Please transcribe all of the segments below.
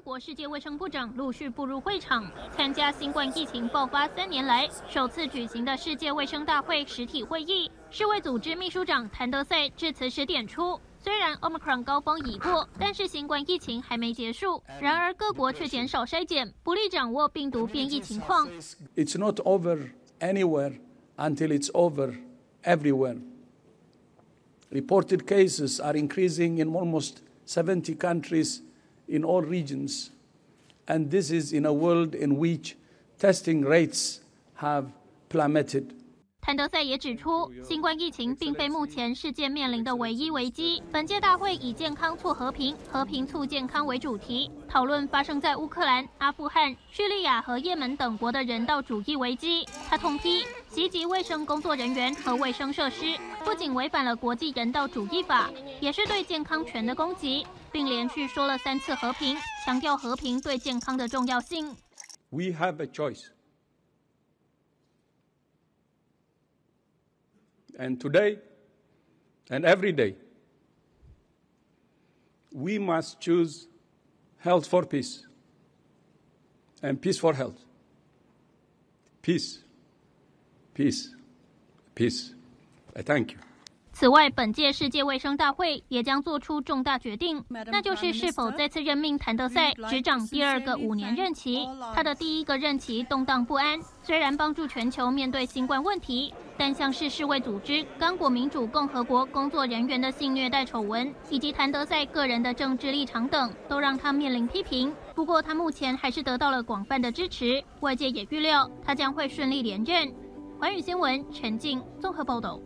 各国世界卫生部长陆续步入会场，参加新冠疫情爆发3年来首次举行的世界卫生大会实体会议。世卫组织秘书长谭德赛致辞时点出，虽然 Omicron 高峰已过，但是新冠疫情还没结束。然而各国却减少筛检，不利掌握病毒变异情况。It's not over anywhere until it's over everywhere. Reported cases are increasing in almost 70 countries. In all regions, and this is in a world in which testing rates have plummeted. 谭德赛也指出，新冠疫情并非目前世界面临的唯一危机。本届大会以健康促和平、和平促健康为主题，讨论发生在乌克兰、阿富汗、叙利亚和也门等国的人道主义危机。他痛批袭击卫生工作人员和卫生设施，不仅违反了国际人道主义法，也是对健康权的攻击，并连续说了3次和平，强调和平对健康的重要性。We have a choice. And today, and every day, we must choose health for peace and peace for health. Peace, peace, peace. I thank you. 此外，本届世界卫生大会也将做出重大决定，那就是是否再次任命谭德赛执掌第2个5年任期。他的第1个任期动荡不安，虽然帮助全球面对新冠问题，但像是世卫组织、刚果民主共和国工作人员的性虐待丑闻，以及谭德赛个人的政治立场等，都让他面临批评。不过，他目前还是得到了广泛的支持，外界也预料他将会顺利连任。环宇新闻陈静综合报道。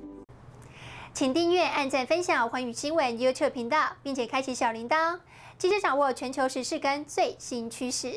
请订阅、按赞、分享环宇新闻 YouTube 频道，并且开启小铃铛，及时掌握全球时事跟最新趋势。